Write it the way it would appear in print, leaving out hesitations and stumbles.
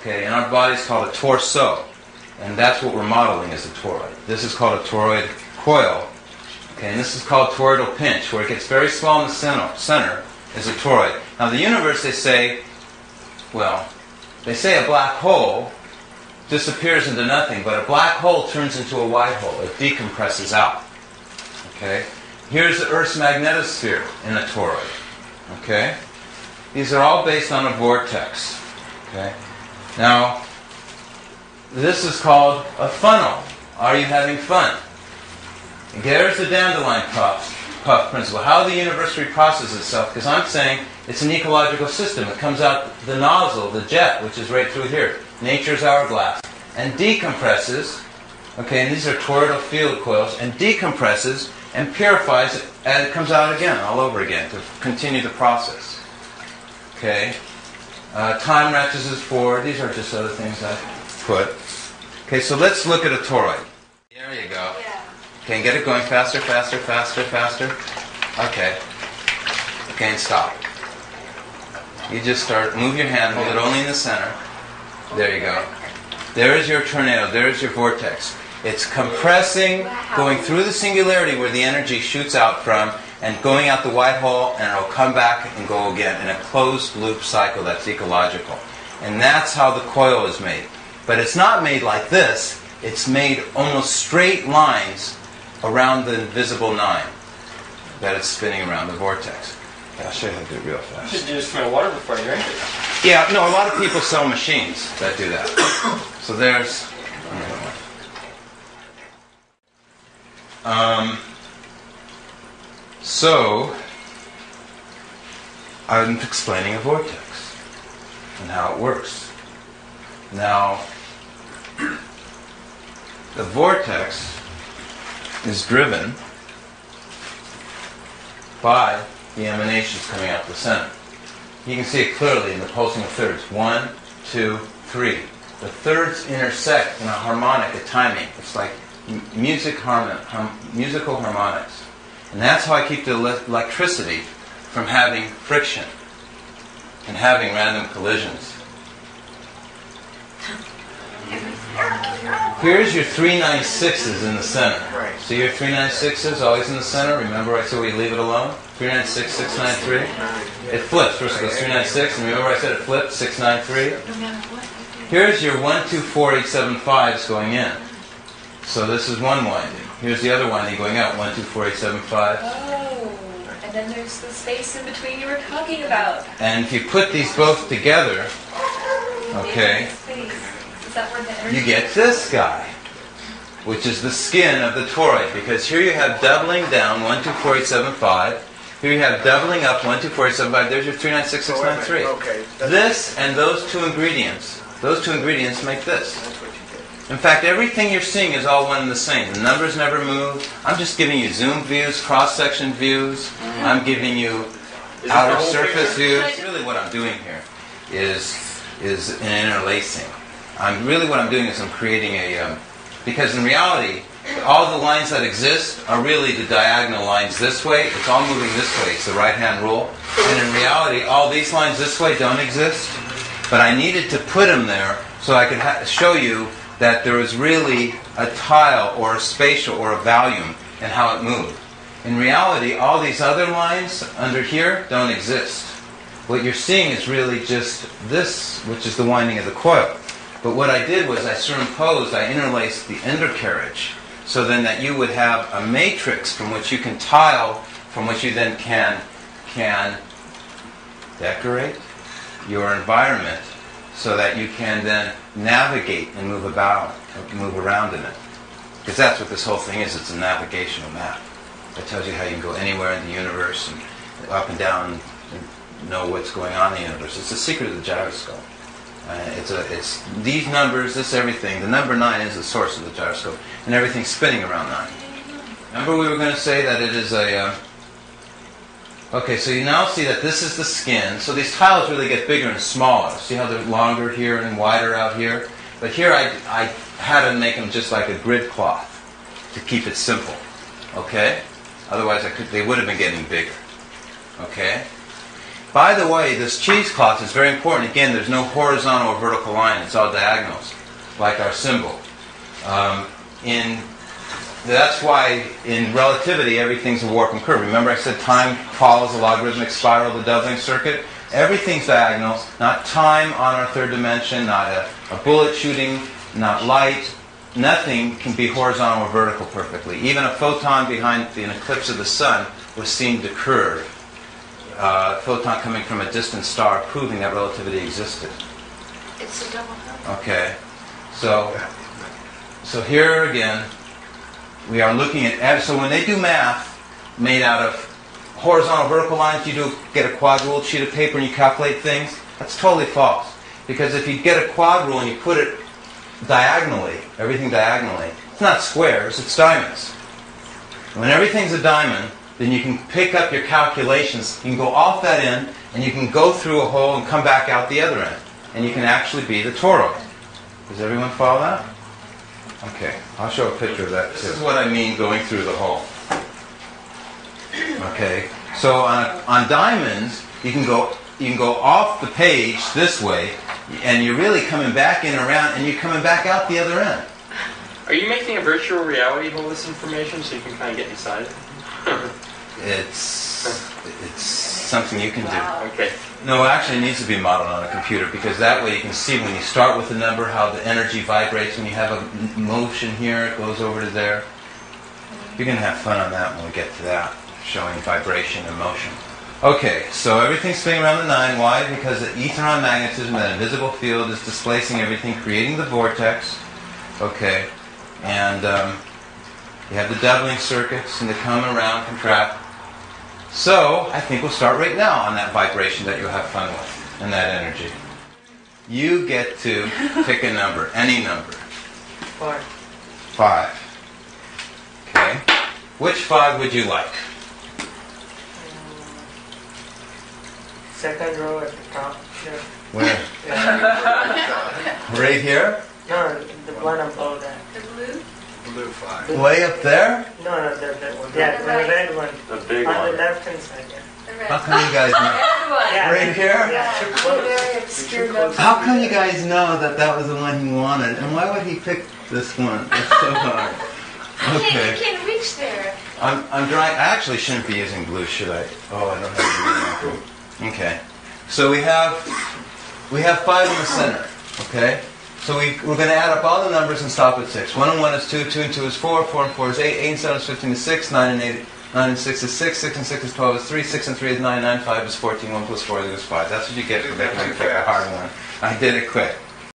Okay, and our body is called a torso, and that's what we're modeling as a toroid. This is called a toroid coil, okay, and this is called toroidal pinch, where it gets very small in the center is a toroid. Now the universe, they say, well, they say a black hole disappears into nothing, but a black hole turns into a white hole. It decompresses out. Okay? Here's the Earth's magnetosphere in a toroid. Okay? These are all based on a vortex. Okay? Now, this is called a funnel. Are you having fun? And there's the dandelion puff principle. How the universe reprocesses itself, because I'm saying it's an ecological system. It comes out the nozzle, the jet, which is right through here, nature's hourglass, and decompresses, okay, and these are toroidal field coils, and decompresses and purifies it, and it comes out again, all over again, to continue the process. Okay? Time ratchets forward. These are just other things I put. Okay, so let's look at a toroid. There you go. Yeah. Okay, get it going faster, faster, faster, faster. Okay. Okay, and stop. You just start, move your hand, hold it only in the center. There you go. There is your tornado. There is your vortex. It's compressing, going through the singularity where the energy shoots out from, and going out the white hole, and it'll come back and go again in a closed loop cycle that's ecological. And that's how the coil is made. But it's not made like this. It's made almost straight lines around the invisible nine that it's spinning around, the vortex. I'll show you how to do it real fast. You should do this for water before you drink it. Yeah, no, a lot of people sell machines that do that. So there's... So, I'm explaining a vortex and how it works. Now, the vortex is driven by the emanations coming out the center. You can see it clearly in the pulsing of thirds. 1, 2, 3. The thirds intersect in a harmonic, a timing. It's like musical harmonics. And that's how I keep the electricity from having friction and having random collisions. Here's your 396s in the center. So your 396s always in the center. Remember I said we leave it alone? 396, 693. It flips. First it goes 396, and remember I said it flips, 693. Here's your 1, 2, 4, 8, 7, 5s going in. So this is one winding. Here's the other winding going out, 1, 2, 4, 8, 7, 5. Oh, and then there's the space in between you were talking about. And if you put these both together, okay. You get this guy, which is the skin of the toroid, because here you have doubling down 1, 2, 4, 8, 7, 5. Here you have doubling up 1, 2, 4, 8, 7, 5. There's your 3, 9, 6, 6, 9, 3. Okay. This and those two ingredients make this. In fact, everything you're seeing is all one and the same. The numbers never move. I'm just giving you zoom views, cross-section views. I'm giving you outer surface views. Really, what I'm doing here is an interlacing. I'm creating a, because in reality, all the lines that exist are really the diagonal lines this way. It's all moving this way. It's the right-hand rule. And in reality, all these lines this way don't exist. But I needed to put them there so I could show you that there was really a tile or a spatial or a volume and how it moved. In reality, all these other lines under here don't exist. What you're seeing is really just this, which is the winding of the coil. But what I did was I superimposed, I interlaced the undercarriage, so then that you would have a matrix from which you can tile, from which you then can decorate your environment, so that you can then navigate and move about, move around in it. Because that's what this whole thing is. It's a navigational map. It tells you how you can go anywhere in the universe, and up and down, and know what's going on in the universe. It's the secret of the gyroscope. It's these numbers, this everything. The number 9 is the source of the gyroscope, and everything's spinning around 9. Remember, we were going to say that it is a. Okay, so you now see that this is the skin. So these tiles really get bigger and smaller. See how they're longer here and wider out here. But here I had to make them just like a grid cloth to keep it simple. Okay, otherwise they would have been getting bigger. Okay. By the way, this cheesecloth is very important. Again, there's no horizontal or vertical line. It's all diagonals, like our symbol. That's why in relativity, everything's a warp and curve. Remember I said time follows the logarithmic spiral, the doubling circuit? Everything's diagonal, not time on our third dimension, not a bullet shooting, not light. Nothing can be horizontal or vertical perfectly. Even a photon behind an eclipse of the sun was seen to curve. A photon coming from a distant star, proving that relativity existed. It's a double curve. Okay. So here again, we are looking at... So when they do math made out of horizontal vertical lines, you do get a quad ruled sheet of paper and you calculate things. That's totally false. Because if you get a quad rule and you put it diagonally, everything diagonally, it's not squares, it's diamonds. When everything's a diamond, then you can pick up your calculations. You can go off that end, and you can go through a hole and come back out the other end. And you can actually be the Toro. Does everyone follow that? Okay, I'll show a picture of that, too. This is what I mean going through the hole. Okay, so on diamonds, you can go off the page this way, and you're really coming back in around, and you're coming back out the other end. Are you making a virtual reality of all this information so you can kind of get inside it? It's something you can do. Okay. No, it actually needs to be modeled on a computer, because that way you can see when you start with a number how the energy vibrates. When you have a motion here, it goes over to there. You're going to have fun on that when we get to that, showing vibration and motion. Okay, so everything's spinning around the 9. Why? Because the Etheron magnetism, that invisible field, is displacing everything, creating the vortex. Okay, and you have the doubling circuits, and they come around, contract. So, I think we'll start right now on that vibration that you'll have fun with, and that energy. You get to pick a number, any number. 4. 5. Okay. Which 5 would you like? Second row at the top. Sure. Where? Right here? No, the one above that. The blue? Blue 5. Way up there? No, that one. Yeah, the red one. The big one. On the left hand side, yeah. How come you guys know? Right here? Yeah. How come you guys know that was the one he wanted? And why would he pick this one? It's so hard. Okay. You can't reach there. I'm drawing. I actually shouldn't be using blue, should I? Oh, I don't have blue. Okay, so we have 5 in the center. Okay, so we're going to add up all the numbers and stop at 6. 1 and 1 is 2, 2 and 2 is 4, 4 and 4 is 8, 8 and 7 is 15 is 6, 9 and 6 is 6, 6 and 6 is 12 is 3, 6 and 3 is 9, 9 and 5 is 14, 1 plus 4 is 5. That's what you get for making me pick a hard one. I did it quick.